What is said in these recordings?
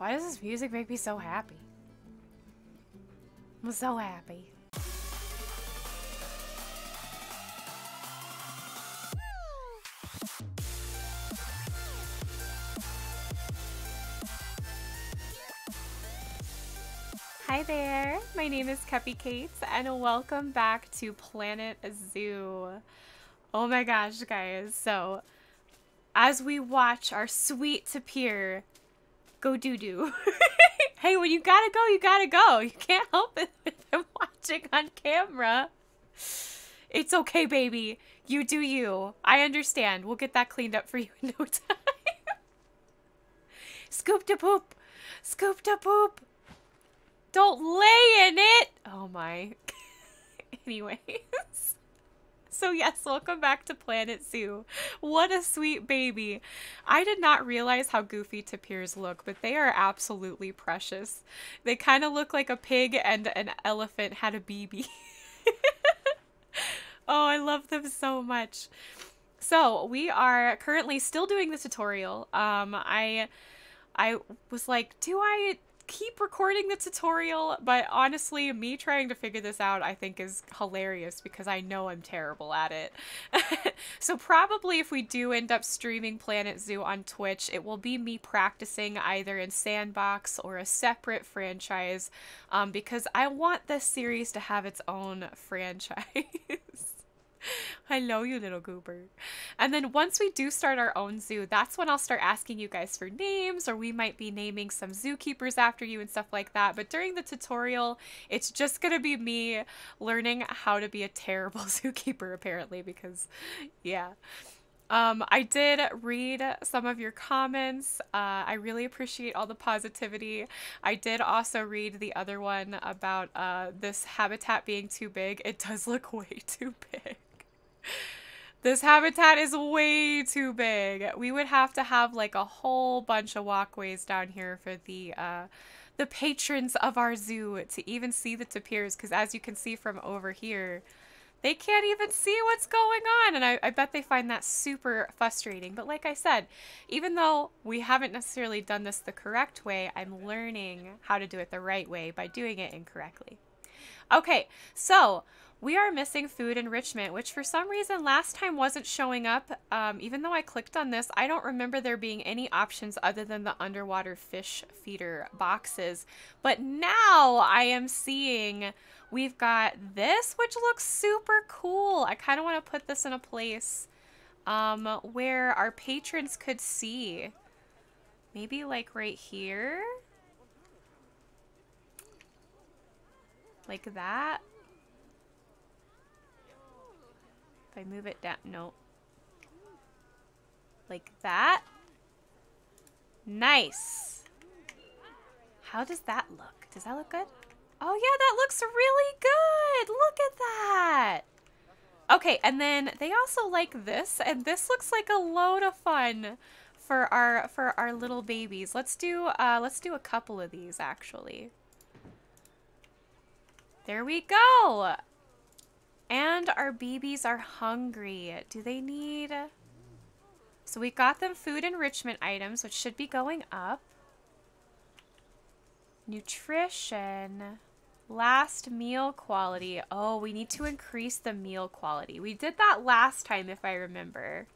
Why does this music make me so happy? I'm so happy. Hi there, my name is Cupicate and welcome back to Planet Zoo. Oh my gosh, guys. So, as we watch our sweet tapir go doo-doo. Hey, when you gotta go, you gotta go. You can't help it with him watching on camera. It's okay, baby. You do you. I understand. We'll get that cleaned up for you in no time. Scoop da poop. Scoop da poop. Don't lay in it! Oh my. Anyways. So yes, welcome back to Planet Zoo. What a sweet baby. I did not realize how goofy tapirs look, but they are absolutely precious. They kind of look like a pig and an elephant had a baby. Oh, I love them so much. So we are currently still doing the tutorial. I was like, do I keep recording the tutorial? But honestly, me trying to figure this out I think is hilarious because I know I'm terrible at it. So probably if we do end up streaming Planet Zoo on Twitch, it will be me practicing either in Sandbox or a separate franchise, because I want this series to have its own franchise. Hello, you little goober. And then once we do start our own zoo, that's when I'll start asking you guys for names, or we might be naming some zookeepers after you and stuff like that. But during the tutorial, it's just gonna be me learning how to be a terrible zookeeper, apparently, because yeah. I did read some of your comments. I really appreciate all the positivity. I did also read the other one about this habitat being too big. It does look way too big. This habitat is way too big. We would have to have like a whole bunch of walkways down here for the patrons of our zoo to even see the tapirs, because as you can see from over here, they can't even see what's going on, and I bet they find that super frustrating. But like I said, even though we haven't necessarily done this the correct way, I'm learning how to do it the right way by doing it incorrectly. Okay, so we are missing food enrichment, which for some reason last time wasn't showing up. Even though I clicked on this, I don't remember there being any options other than the underwater fish feeder boxes. But now I am seeing we've got this, which looks super cool. I kind of want to put this in a place where our patrons could see. Maybe like right here. Like that. If I move it down, no. Like that. Nice. How does that look? Does that look good? Oh yeah, that looks really good. Look at that. Okay, and then they also like this, and this looks like a load of fun for our little babies. Let's do a couple of these actually. There we go. And our babies are hungry. Do they need? So we got them food enrichment items, which should be going up. Nutrition, last meal quality. Oh, we need to increase the meal quality. We did that last time if I remember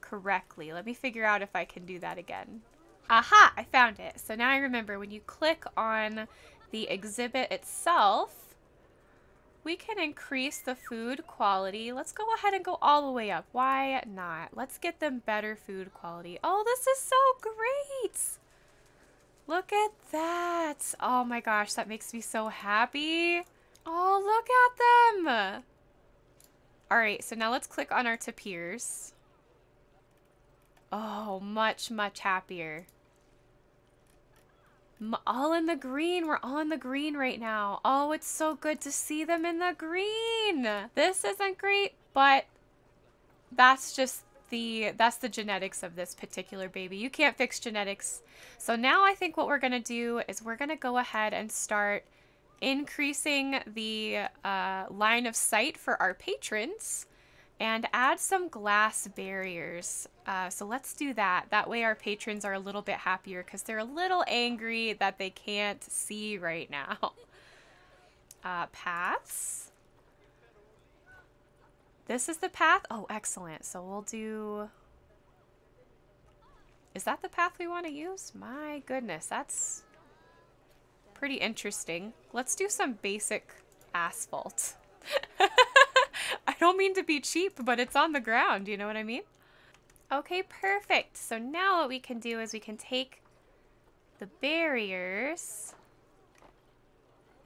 correctly. Let me figure out if I can do that again. Aha, I found it. So now I remember when you click on the exhibit itself, we can increase the food quality. Let's go ahead and go all the way up. Why not? Let's get them better food quality. Oh, this is so great. Look at that. Oh my gosh, that makes me so happy. Oh, look at them. All right, so now let's click on our tapirs. Oh, much, much happier. All in the green. We're all in the green right now. Oh, it's so good to see them in the green. This isn't great, but that's just that's the genetics of this particular baby. You can't fix genetics. So now I think what we're gonna do is we're gonna go ahead and start increasing the line of sight for our patrons, and add some glass barriers. So let's do that. That way our patrons are a little bit happier because they're a little angry that they can't see right now. Paths. This is the path. Oh, excellent. So we'll do... Is that the path we want to use? My goodness, that's pretty interesting. Let's do some basic asphalt. I don't mean to be cheap, but it's on the ground, you know what I mean? Okay, perfect. So now what we can do is we can take the barriers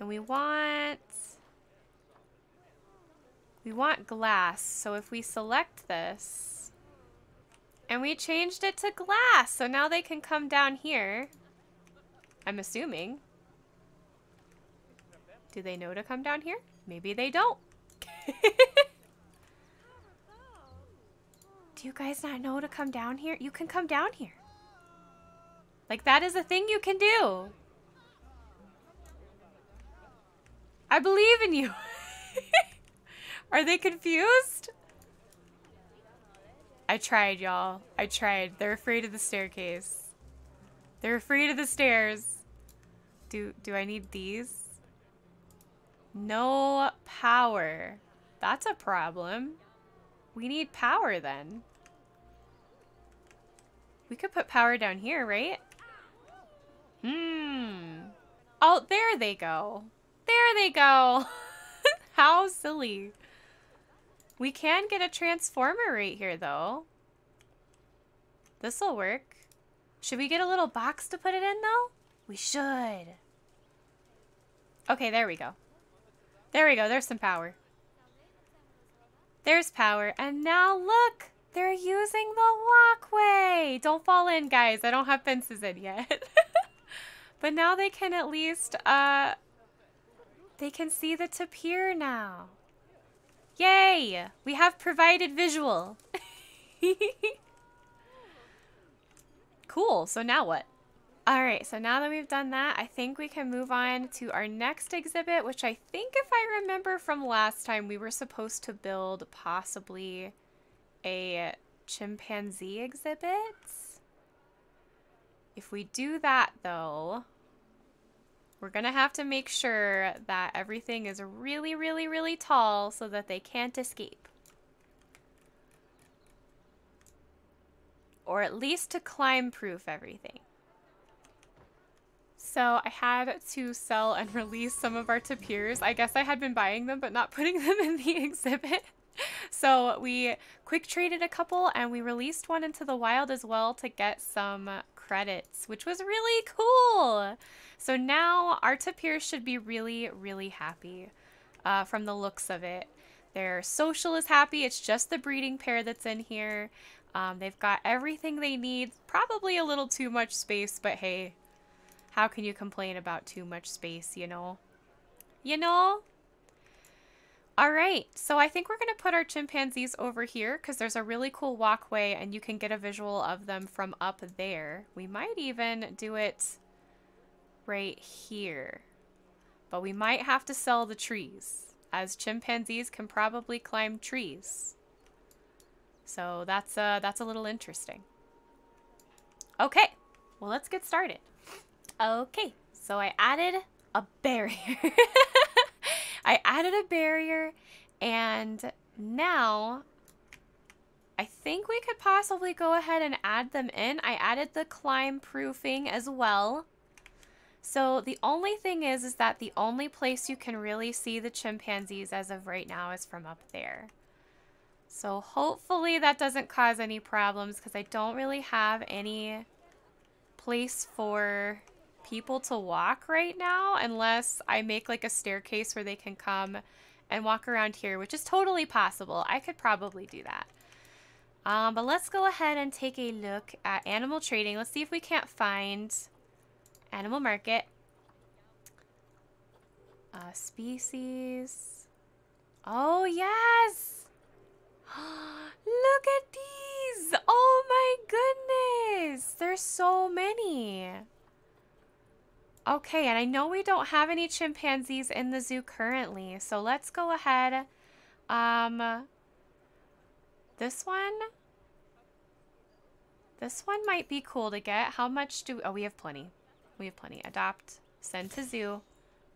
and we want glass. So if we select this and we changed it to glass, so now they can come down here, I'm assuming. Do they know to come down here? Maybe they don't. Do you guys not know to come down here? You can come down here. Like, that is a thing you can do. I believe in you. Are they confused? I tried, y'all. I tried. They're afraid of the staircase. They're afraid of the stairs. Do I need these? No power. That's a problem. We need power then. We could put power down here, right? Oh, there they go. There they go. How silly. We can get a transformer right here though. This'll work. Should we get a little box to put it in though? We should. Okay, there we go. There we go. There's some power. There's power. And now look, they're using the walkway. Don't fall in, guys. I don't have fences in yet. But now they can at least, they can see the tapir now. Yay! We have provided visual. Cool. So now what? Alright, so now that we've done that, I think we can move on to our next exhibit, which I think, if I remember from last time, we were supposed to build possibly a chimpanzee exhibit. If we do that, though, we're going to have to make sure that everything is really, really, really tall so that they can't escape. Or at least to climb-proof everything. So I had to sell and release some of our tapirs. I guess I had been buying them but not putting them in the exhibit. So we quick traded a couple and we released one into the wild as well to get some credits, which was really cool. So now our tapirs should be really, really happy from the looks of it. Their social is happy. It's just the breeding pair that's in here. They've got everything they need. Probably a little too much space, but hey. How can you complain about too much space, you know? You know? Alright, so I think we're going to put our chimpanzees over here because there's a really cool walkway and you can get a visual of them from up there. We might even do it right here. But we might have to sell the trees, as chimpanzees can probably climb trees. So that's a little interesting. Okay, well let's get started. Okay, so I added a barrier. I added a barrier, and now I think we could possibly go ahead and add them in. I added the climb proofing as well. So the only thing is that the only place you can really see the chimpanzees as of right now is from up there. So hopefully that doesn't cause any problems because I don't really have any place for people to walk right now unless I make like a staircase where they can come and walk around here, which is totally possible. I could probably do that. But let's go ahead and take a look at animal trading. Let's see if we can't find animal market, species. Oh yes! Look at these! Oh my goodness! There's so many! Okay, and I know we don't have any chimpanzees in the zoo currently, so let's go ahead. This one might be cool to get. How much do we, oh, we have plenty. We have plenty. Adopt, send to zoo.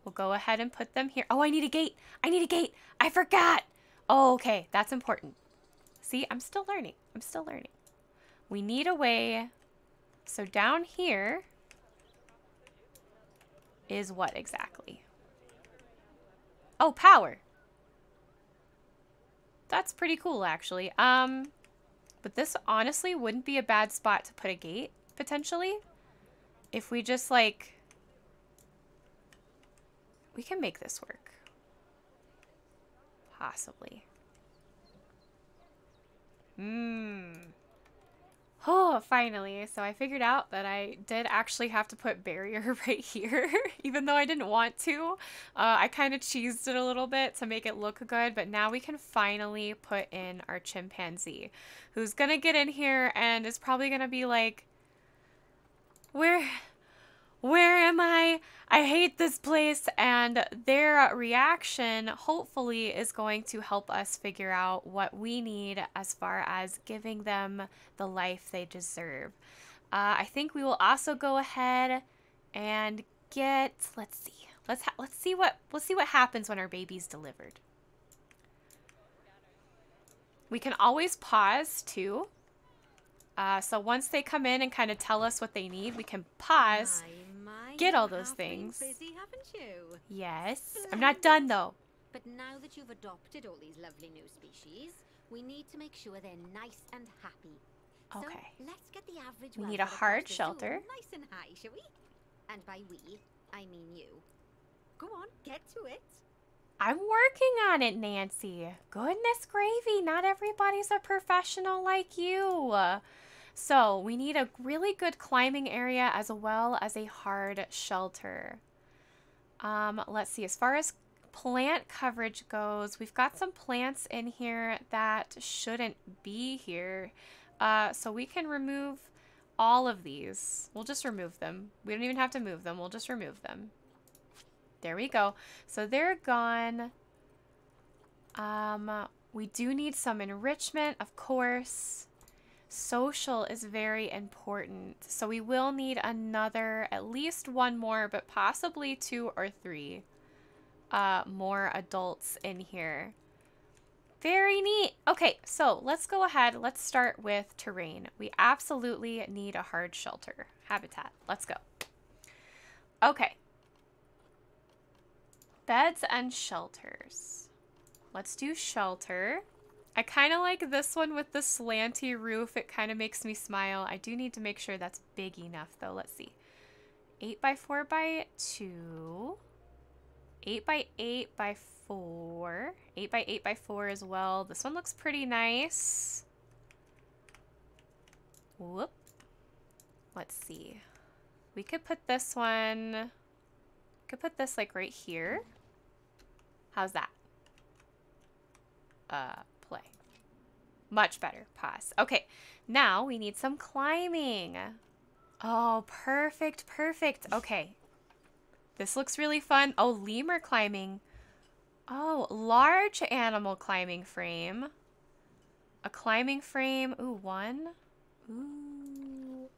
We'll go ahead and put them here. Oh, I need a gate. I need a gate. I forgot. Oh, okay. That's important. See, I'm still learning. I'm still learning. We need a way. So down here is what exactly? Oh, power. That's pretty cool, actually. But this honestly wouldn't be a bad spot to put a gate, potentially. If we just, like... We can make this work. Possibly. Oh, finally. So I figured out that I did actually have to put barrier right here, even though I didn't want to. I kind of cheesed it a little bit to make it look good, but now we can finally put in our chimpanzee, who's going to get in here and is probably going to be like, where am I? I hate this place. And their reaction, hopefully, is going to help us figure out what we need as far as giving them the life they deserve. I think we will also go ahead and get, let's see. Let's see what happens when our baby's delivered. We can always pause too. So once they come in and kind of tell us what they need, we can pause, get all those things. Busy, haven't you? Yes. Splendid. I'm not done, though. But now that you've adopted all these lovely new species, we need to make sure they're nice and happy. Okay. So let's get the average. We need a hard shelter. Nice and high, shall we? And by we, I mean you. Go on, get to it. I'm working on it, Nancy. Goodness gravy, not everybody's a professional like you. So we need a really good climbing area as well as a hard shelter. Let's see, as far as plant coverage goes, we've got some plants in here that shouldn't be here. So we can remove all of these. We'll just remove them. We don't even have to move them. We'll just remove them. There we go. So they're gone. We do need some enrichment, of course. Social is very important. So we will need another, at least one more, but possibly two or three more adults in here. Very neat. Okay, so let's go ahead. Let's start with terrain. We absolutely need a hard shelter habitat. Let's go. Okay. Beds and shelters. Let's do shelter. I kind of like this one with the slanty roof. It kind of makes me smile. I do need to make sure that's big enough, though. Let's see. 8 by 4 by 2. 8 by 8 by 4. 8 by 8 by 4 as well. This one looks pretty nice. Whoop. Let's see. We could put this one. We could put this like right here. How's that? Play. Much better. Pause. Okay. Now we need some climbing. Oh, perfect. Perfect. Okay. This looks really fun. Oh, lemur climbing. Oh, large animal climbing frame. A climbing frame. Ooh, one. Ooh.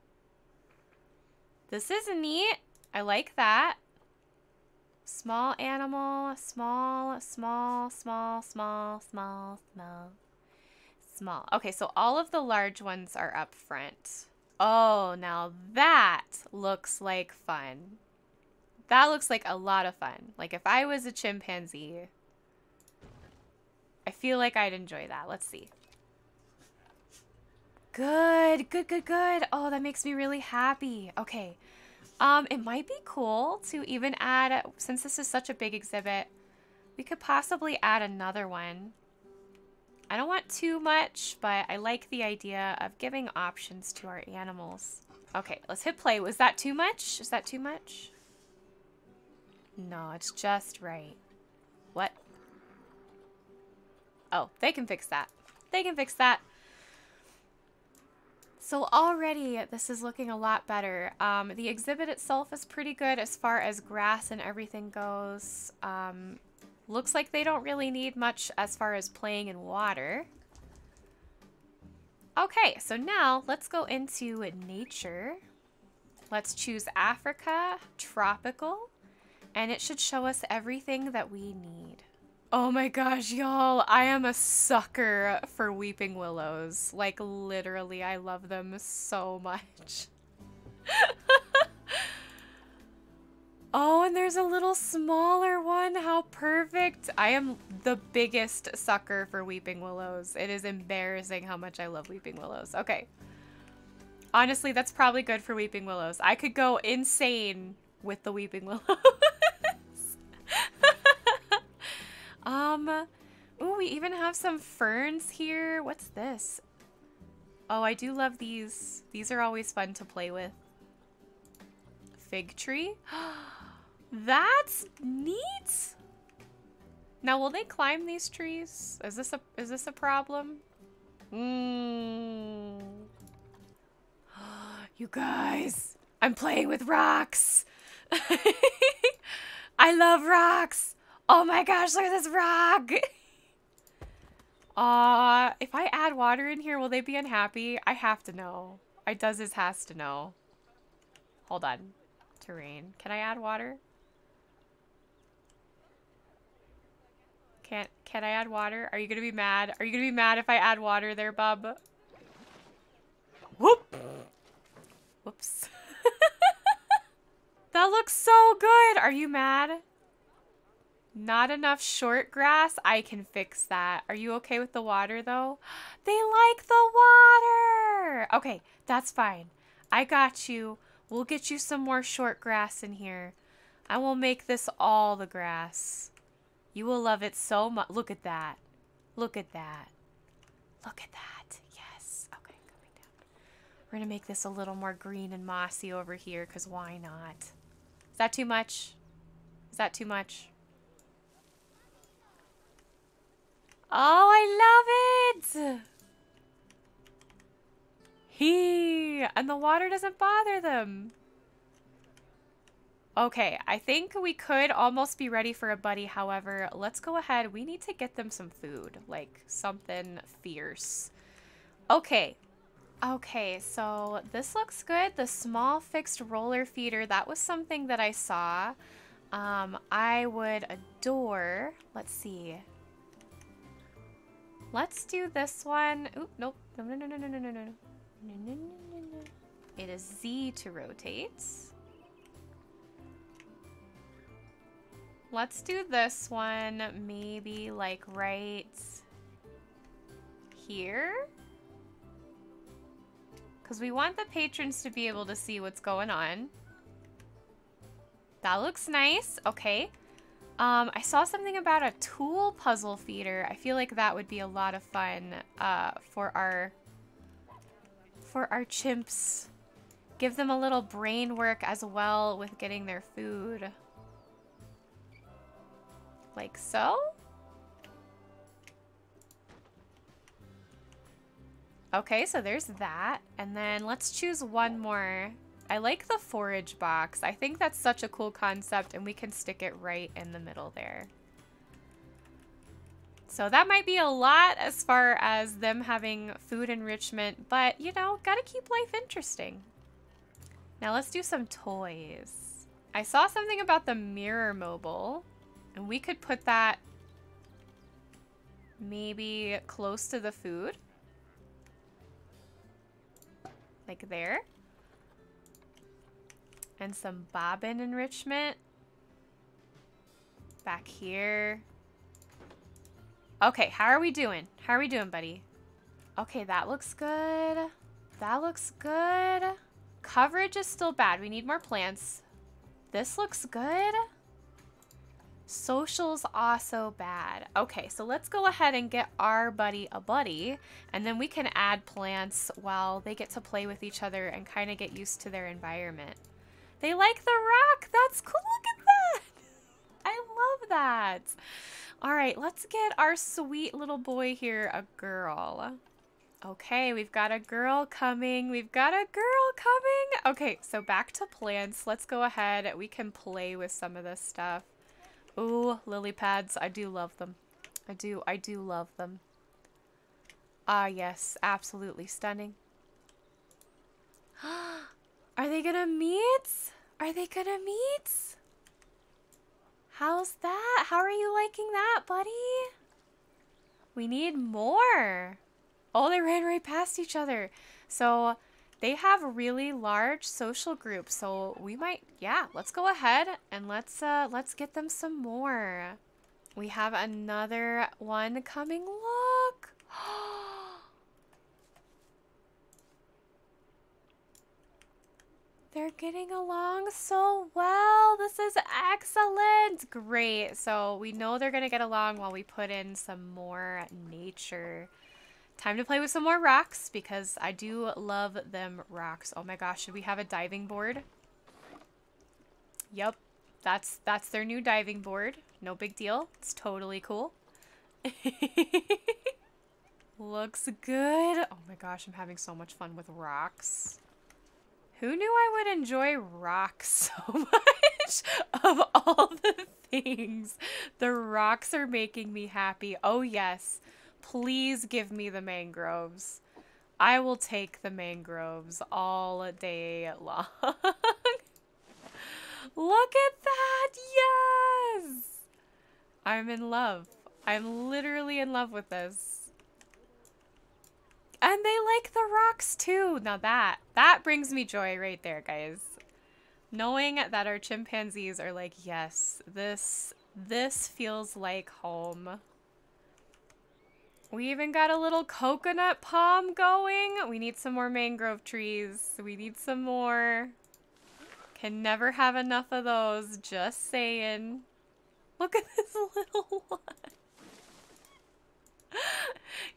This is neat. I like that. Small animal, small, small, small, small, small, small, small. Okay, so all of the large ones are up front. Oh, now that looks like fun. That looks like a lot of fun. Like if I was a chimpanzee, I feel like I'd enjoy that. Let's see. Good, good, good, good. Oh, that makes me really happy. Okay. It might be cool to even add, since this is such a big exhibit, we could possibly add another one. I don't want too much, but I like the idea of giving options to our animals. Okay, let's hit play. Was that too much? Is that too much? No, it's just right. What? Oh, they can fix that. They can fix that. So already this is looking a lot better. The exhibit itself is pretty good as far as grass and everything goes. Looks like they don't really need much as far as playing in water. Okay, so now let's go into nature. Let's choose Africa, tropical, and it should show us everything that we need. Oh my gosh, y'all, I am a sucker for weeping willows. Like, literally, I love them so much. Oh, and there's a little smaller one. How perfect. I am the biggest sucker for weeping willows. It is embarrassing how much I love weeping willows. Okay. Honestly, that's probably good for weeping willows. I could go insane with the weeping willows. Ooh, we even have some ferns here. What's this? Oh, I do love these. These are always fun to play with. Fig tree. That's neat. Now, will they climb these trees? Is this a problem? You guys, I'm playing with rocks. I love rocks. Oh my gosh, look at this rock. If I add water in here, will they be unhappy? I have to know. This has to know. Hold on. Terrain. Can I add water? Can I add water? Are you gonna be mad? Are you gonna be mad if I add water there, bub? Whoops. That looks so good. Are you mad? Not enough short grass? I can fix that. Are you okay with the water, though? They like the water! Okay, that's fine. I got you. We'll get you some more short grass in here. I will make this all the grass. You will love it so much. Look at that. Look at that. Look at that. Yes. Okay, coming down. We're going to make this a little more green and mossy over here, because why not? Is that too much? Is that too much? Oh, I love it! And the water doesn't bother them. Okay, I think we could almost be ready for a buddy. However, let's go ahead. We need to get them some food, like something fierce. Okay. Okay, so this looks good. The small fixed roller feeder, that was something that I saw. I would adore. Let's see. Let's do this one. Oop, nope. No, no, no, no, no, no, no, no. No, no, no, no, no. It is Z to rotate. Let's do this one maybe like right here. Because we want the patrons to be able to see what's going on. That looks nice. Okay. I saw something about a tool puzzle feeder. I feel like that would be a lot of fun for our chimps. Give them a little brain work as well with getting their food. Like so? Okay, so there's that. And then let's choose one more. I like the forage box. I think that's such a cool concept, and we can stick it right in the middle there. So that might be a lot as far as them having food enrichment, but you know, gotta keep life interesting. Now let's do some toys. I saw something about the mirror mobile, and we could put that maybe close to the food. Like there. And some bobbin enrichment. Back here. Okay, how are we doing? How are we doing, buddy? Okay, that looks good. That looks good. Coverage is still bad. We need more plants. This looks good. Social's also bad. Okay, so let's go ahead and get our buddy a buddy, and then we can add plants while they get to play with each other and kind of get used to their environment. They like the rock. That's cool. Look at that. I love that. All right, let's get our sweet little boy here a girl. Okay, we've got a girl coming. We've got a girl coming. Okay, so back to plants. Let's go ahead. We can play with some of this stuff. Ooh, lily pads. I do love them. I do love them. Ah, yes, absolutely stunning. Are they gonna meet? Are they gonna meet? How's that? How are you liking that, buddy? We need more. Oh, they ran right past each other. So they have really large social groups. So we might, yeah, let's go ahead and let's get them some more. We have another one coming. Look. They're getting along so well. This is excellent. Great. So we know they're going to get along while we put in some more nature. Time to play with some more rocks because I do love them rocks. Oh my gosh. Should we have a diving board? Yep. That's their new diving board. No big deal. It's totally cool. Looks good. Oh my gosh. I'm having so much fun with rocks. Who knew I would enjoy rocks so much? Of all the things, the rocks are making me happy. Oh yes, please give me the mangroves. I will take the mangroves all day long. Look at that, yes! I'm in love. I'm literally in love with this. And they like the rocks too. Now that brings me joy right there, guys. Knowing that our chimpanzees are like, yes, this feels like home. We even got a little coconut palm going. We need some more mangrove trees. We need some more. Can never have enough of those, just saying. Look at this little one.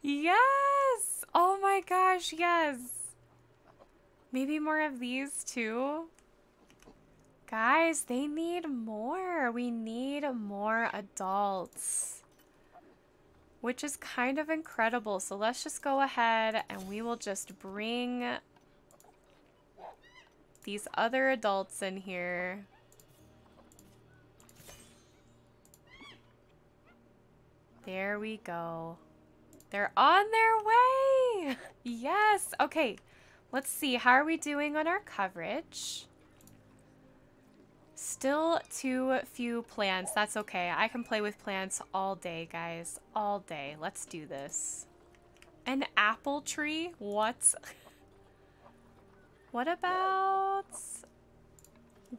Yes! Oh my gosh, yes. Maybe more of these too. Guys, they need more. We need more adults. Which is kind of incredible. So let's just go ahead and we will just bring these other adults in here. There we go. They're on their way! Yes! Okay, let's see. How are we doing on our coverage? Still too few plants. That's okay. I can play with plants all day, guys. All day. Let's do this. An apple tree? What? What about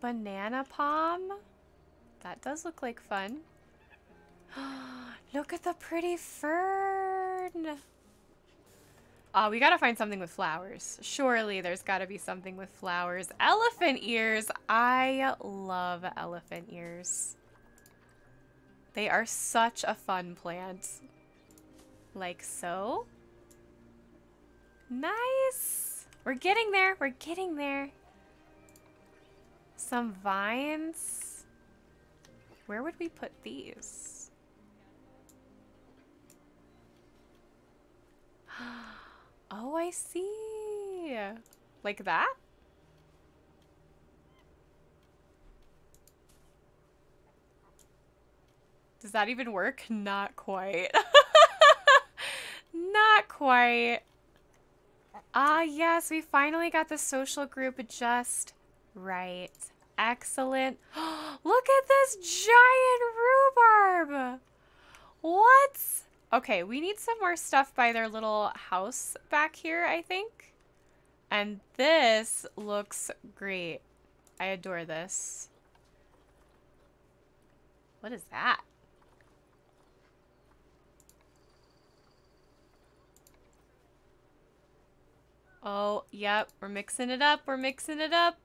banana palm? That does look like fun. Look at the pretty fur. We gotta find something with flowers. Surely there's gotta be something with flowers. Elephant ears! I love elephant ears. They are such a fun plant. Like so. Nice! We're getting there. We're getting there. Some vines. Where would we put these? Oh, I see. Like that? Does that even work? Not quite. Not quite. Ah, yes, we finally got the social group just right. Excellent. Look at this giant rhubarb. What? Okay, we need some more stuff by their little house back here, I think. And this looks great. I adore this. What is that? Oh, yep. We're mixing it up. We're mixing it up.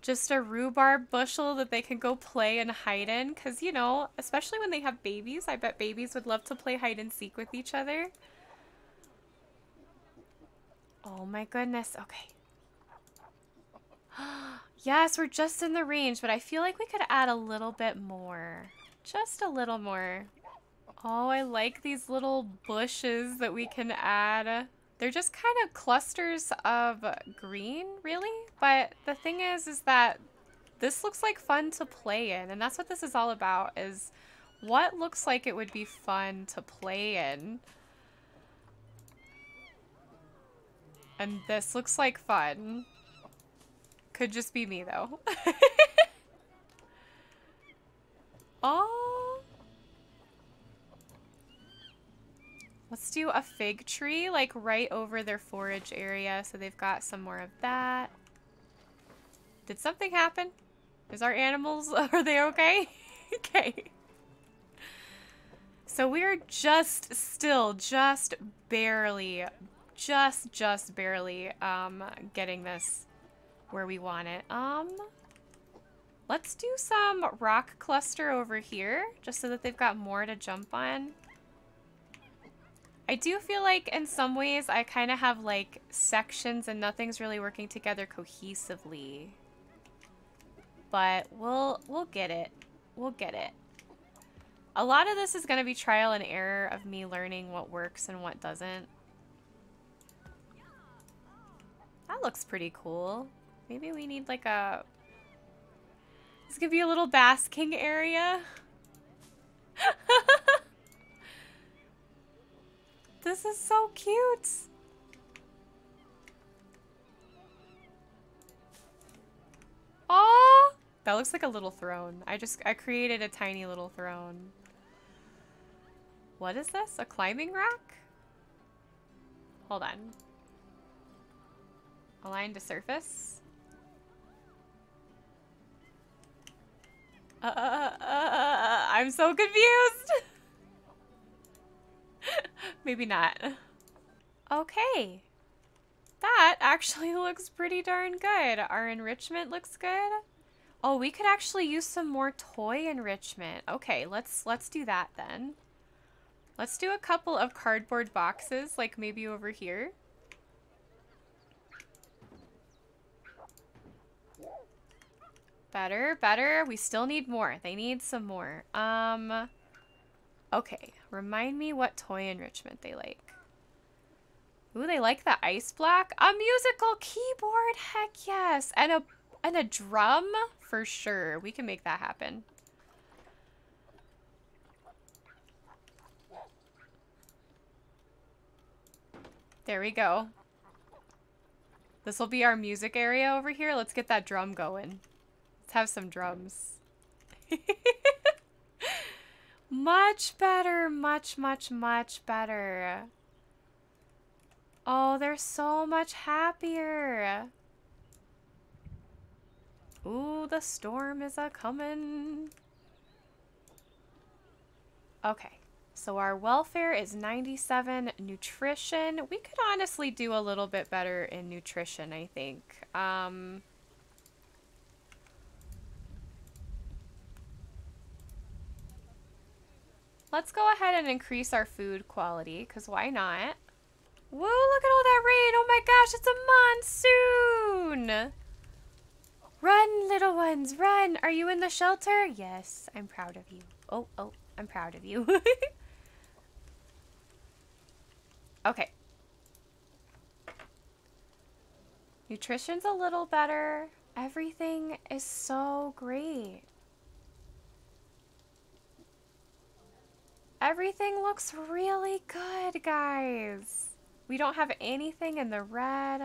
Just a rhubarb bushel that they can go play and hide in. Because, you know, especially when they have babies, I bet babies would love to play hide and seek with each other. Oh my goodness. Okay. Yes, we're just in the range, but I feel like we could add a little bit more. Just a little more. Oh, I like these little bushes that we can add. They're just kind of clusters of green, really. But the thing is that this looks like fun to play in. And that's what this is all about, is what looks like it would be fun to play in. And this looks like fun. Could just be me, though. Oh. Let's do a fig tree, like, right over their forage area. So they've got some more of that. Did something happen? Is our animals, are they okay? Okay. So we're just still, just barely, getting this where we want it. Let's do some rock cluster over here, just so that they've got more to jump on. I do feel like in some ways I kind of have like sections and nothing's really working together cohesively. But we'll get it. We'll get it. A lot of this is going to be trial and error of me learning what works and what doesn't. That looks pretty cool. Maybe we need like a... This could be a little basking area. This is so cute. Oh, that looks like a little throne. I created a tiny little throne. What is this? A climbing rock? Hold on. Align to surface. I'm so confused. Maybe not. Okay. That actually looks pretty darn good. Our enrichment looks good. Oh, we could actually use some more toy enrichment. Okay, let's do that then. Let's do a couple of cardboard boxes, like maybe over here. Better, better. We still need more. They need some more. Okay. Remind me what toy enrichment they like. Ooh, they like the ice block. A musical keyboard. Heck yes. And a drum for sure. We can make that happen. There we go. This will be our music area over here. Let's get that drum going. Let's have some drums. Much better. Much, much, much better. Oh, they're so much happier. Ooh, the storm is a-comin'. Okay. So our welfare is 97. Nutrition. We could honestly do a little bit better in nutrition, I think. Let's go ahead and increase our food quality, because why not? Woo, look at all that rain! Oh my gosh, it's a monsoon! Run, little ones, run! Are you in the shelter? Yes, I'm proud of you. Oh, I'm proud of you. Okay. Nutrition's a little better. Everything is so great. Everything looks really good, guys. We don't have anything in the red.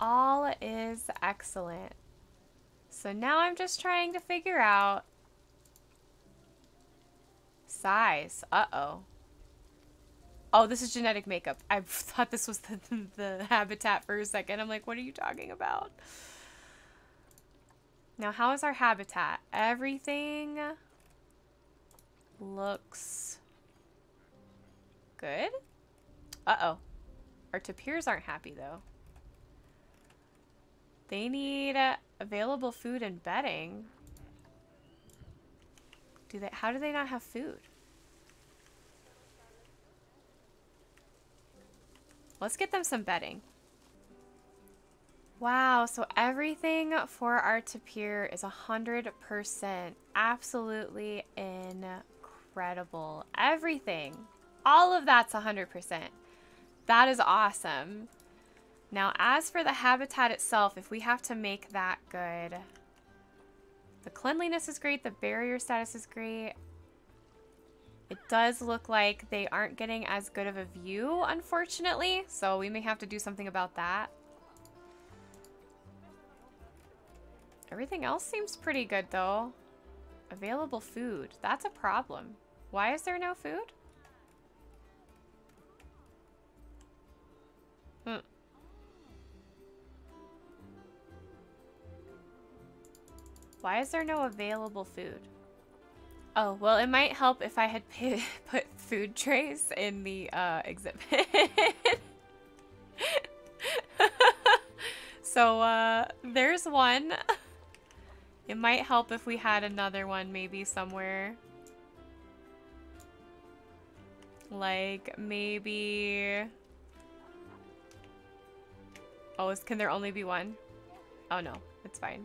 All is excellent. So now I'm just trying to figure out size. Uh-oh. Oh, this is genetic makeup. I thought this was the habitat for a second. I'm like, what are you talking about? Now, how is our habitat? Everything... looks good. Uh-oh. Our tapirs aren't happy, though. They need available food and bedding. How do they not have food? Let's get them some bedding. Wow, so everything for our tapir is 100%. Absolutely incredible. Incredible. Everything. All of that's 100%. That is awesome. Now, as for the habitat itself, if we have to make that good, the cleanliness is great, the barrier status is great. It does look like they aren't getting as good of a view, unfortunately, so we may have to do something about that. Everything else seems pretty good, though. Available food. That's a problem. Why is there no food? Why is there no available food? Oh, well, it might help if I had put food trays in the exhibit. So there's one. It might help if we had another one maybe somewhere. Like maybe... Oh, can there only be one? Oh no, it's fine.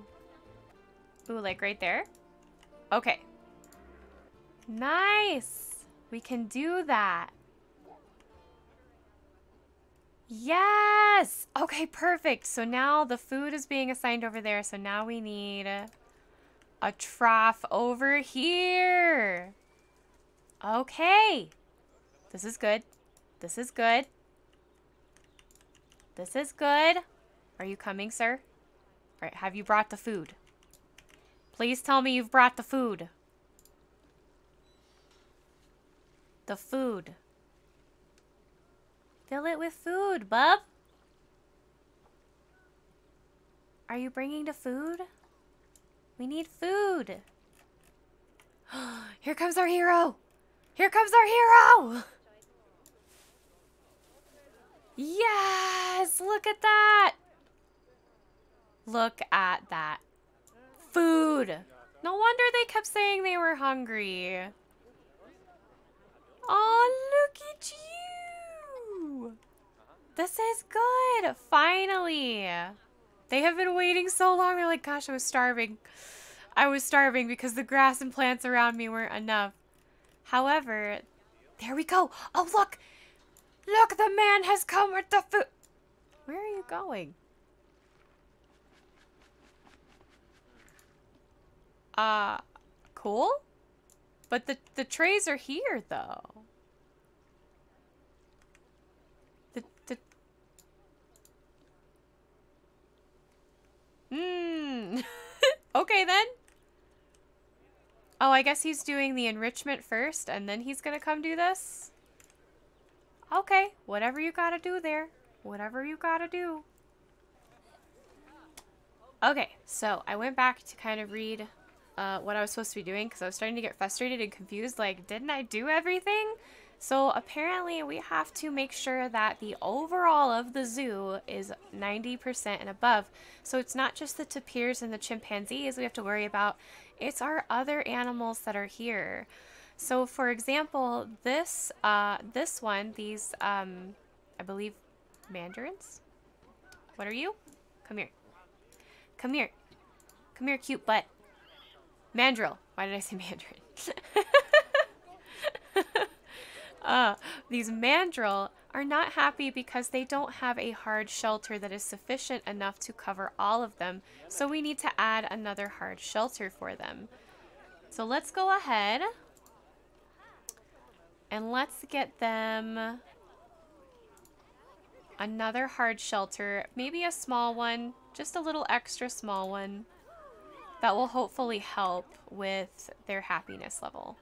Ooh, like right there? Okay. Nice! We can do that. Yes! Okay, perfect. So now the food is being assigned over there. So now we need a trough over here. Okay. This is good. This is good. This is good. Are you coming, sir? All right, have you brought the food? Please tell me you've brought the food. The food. Fill it with food, bub. Are you bringing the food? We need food. Here comes our hero. Here comes our hero. Yes, look at that. Look at that. Food. No wonder they kept saying they were hungry. Oh, look at you. This is good. Finally. They have been waiting so long. They're like, gosh, I was starving. I was starving because the grass and plants around me weren't enough. However, there we go. Oh, look. Look, the man has come with the food. Where are you going? Cool? But the trays are here, though. Okay, then. Oh, I guess he's doing the enrichment first, and then he's gonna come do this? Okay, whatever you gotta do there. Whatever you gotta do. Okay, so I went back to kind of read... what I was supposed to be doing, because I was starting to get frustrated and confused, like, didn't I do everything? So apparently we have to make sure that the overall of the zoo is 90% and above. So it's not just the tapirs and the chimpanzees we have to worry about, it's our other animals that are here. So for example, this this one, these I believe mandarins. What are you? Come here. Come here. Come here, cute butt. Mandrill. Why did I say mandarin? These mandrill are not happy because they don't have a hard shelter that is sufficient enough to cover all of them. So we need to add another hard shelter for them. So let's go ahead and let's get them another hard shelter. Maybe a small one, just a little extra small one. That will hopefully help with their happiness level.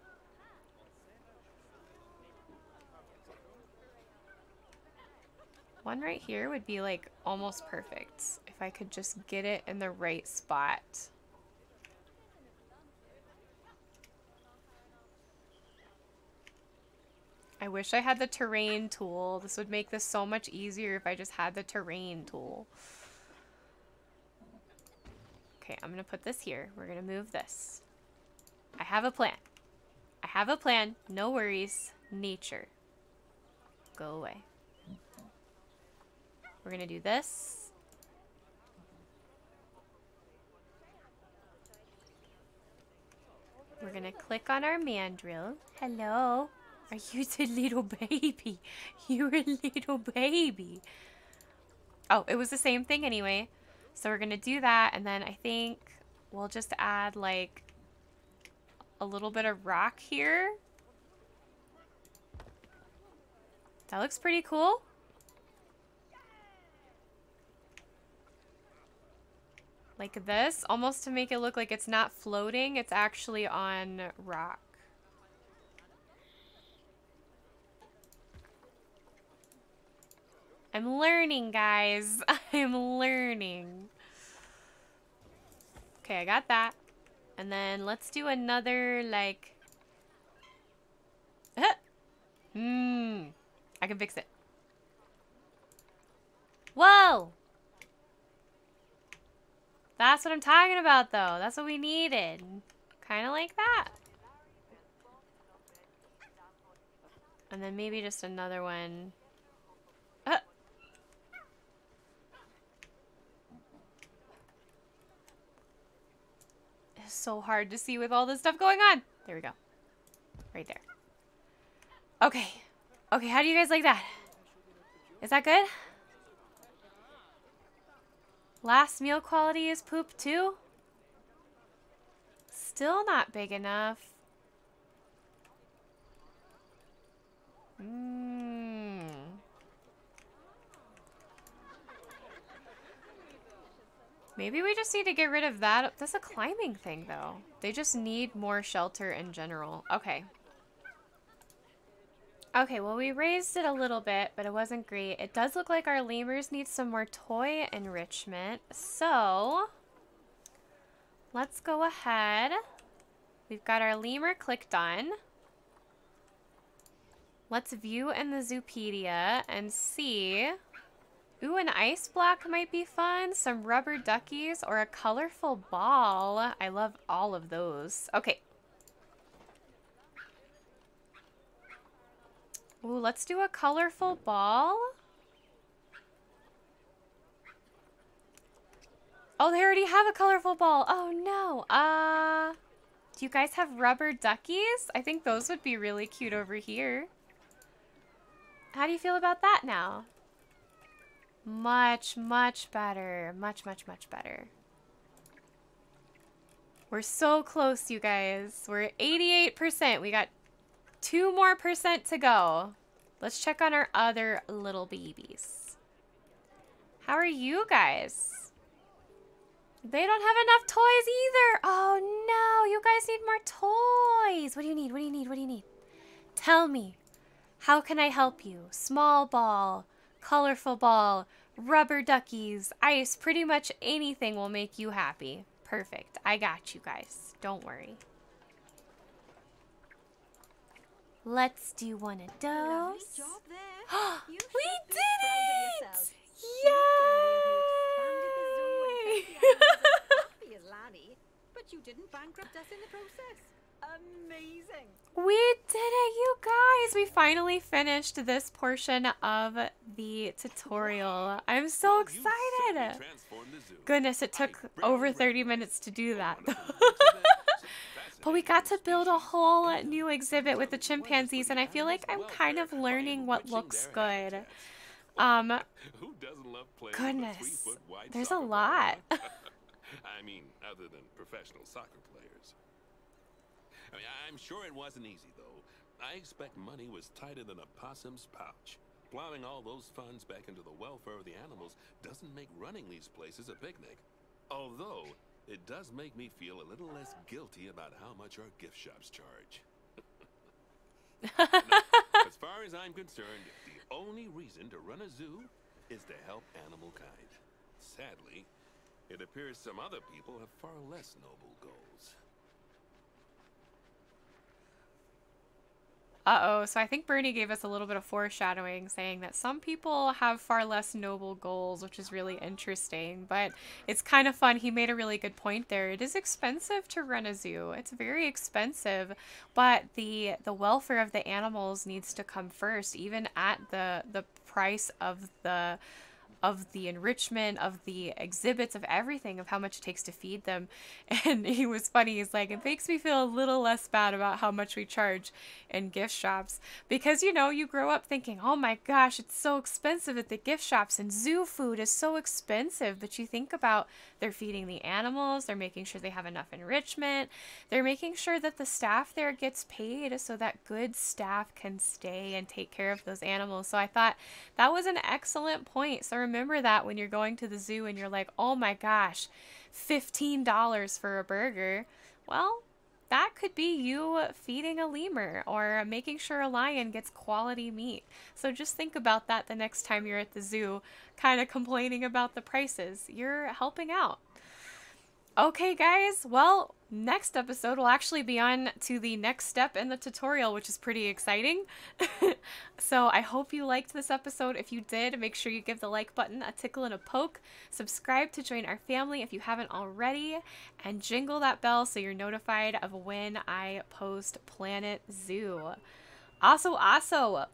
One right here would be like almost perfect if I could just get it in the right spot. I wish I had the terrain tool. This would make this so much easier if I just had the terrain tool. Okay, I'm gonna put this here. We're gonna move this. I have a plan. I have a plan. No worries. Nature. Go away. We're gonna do this. We're gonna click on our mandrill. Hello. Are you the little baby? You're a little baby. Oh, it was the same thing anyway. So we're gonna do that, and then I think we'll just add like a little bit of rock here. That looks pretty cool. Like this, almost to make it look like it's not floating, it's actually on rock. I'm learning, guys. I'm learning. Okay, I got that. And then let's do another, like... I can fix it. Whoa! That's what I'm talking about, though. That's what we needed. Kind of like that. And then maybe just another one. It's so hard to see with all this stuff going on. There we go. Right there. Okay. Okay, how do you guys like that? Is that good? Last meal quality is poop too? Still not big enough. Maybe we just need to get rid of that. That's a climbing thing though. They just need more shelter in general. Okay. Okay, well we raised it a little bit, but it wasn't great. It does look like our lemurs need some more toy enrichment. So, let's go ahead. We've got our lemur clicked on. Let's view in the Zoopedia and see. Ooh, an ice block might be fun. Some rubber duckies or a colorful ball. I love all of those. Okay. Ooh, let's do a colorful ball. Oh, they already have a colorful ball. Oh, no. Do you guys have rubber duckies? I think those would be really cute over here. How do you feel about that now? Much, much better. Much, much, much better. We're so close, you guys. We're at 88%. We got 2% more to go. Let's check on our other little babies. How are you guys? They don't have enough toys either. Oh no, you guys need more toys. What do you need? What do you need? What do you need? Tell me. How can I help you? Small ball, colorful ball, rubber duckies, ice, pretty much anything will make you happy. Perfect. I got you guys. Don't worry. Let's do one of those. We did it! Yay! Amazing. We did it, you guys! We finally finished this portion of the tutorial. I'm so excited! Goodness, it took over 30 minutes to do that. But we got to build a whole new exhibit with the chimpanzees, and I feel like I'm kind of learning what looks good. Goodness, there's a lot. I mean, other than professional soccer players. I mean, I'm sure it wasn't easy, though. I expect money was tighter than a possum's pouch. Plowing all those funds back into the welfare of the animals doesn't make running these places a picnic. Although, it does make me feel a little less guilty about how much our gift shops charge. Now, as far as I'm concerned, the only reason to run a zoo is to help animal kind. Sadly, it appears some other people have far less noble goals. Uh-oh, so I think Bernie gave us a little bit of foreshadowing, saying that some people have far less noble goals, which is really interesting, but it's kind of fun. He made a really good point there. It is expensive to run a zoo. It's very expensive, but the welfare of the animals needs to come first, even at the price of the of the enrichment, of the exhibits, of everything, of how much it takes to feed them. And he was funny. He's like, it makes me feel a little less bad about how much we charge in gift shops, because, you know, you grow up thinking, oh my gosh, it's so expensive at the gift shops and zoo food is so expensive. But you think about, they're feeding the animals, they're making sure they have enough enrichment, they're making sure that the staff there gets paid so that good staff can stay and take care of those animals. So I thought that was an excellent point. So remember that when you're going to the zoo and you're like, oh my gosh, $15 for a burger. Well, that could be you feeding a lemur or making sure a lion gets quality meat. So just think about that the next time you're at the zoo, kind of complaining about the prices. You're helping out. Okay, guys, well, next episode will actually be on to the next step in the tutorial, which is pretty exciting. So I hope you liked this episode. If you did, make sure you give the like button a tickle and a poke. Subscribe to join our family if you haven't already, and jingle that bell so you're notified of when I post Planet Zoo. Also,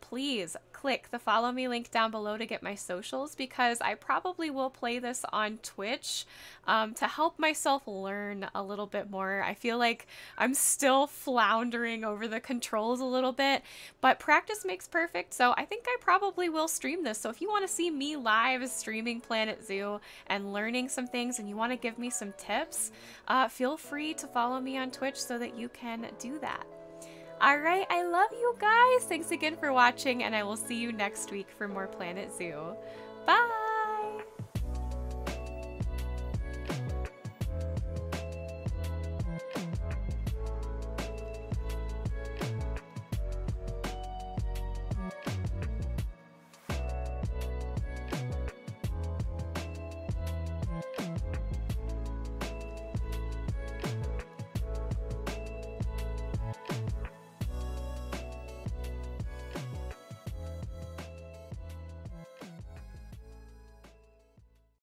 please click the follow me link down below to get my socials, because I probably will play this on Twitch to help myself learn a little bit more. I feel like I'm still floundering over the controls a little bit, but practice makes perfect, so I think I probably will stream this. So if you want to see me live streaming Planet Zoo and learning some things, and you want to give me some tips, feel free to follow me on Twitch so that you can do that. Alright, I love you guys. Thanks again for watching, and I will see you next week for more Planet Zoo. Bye!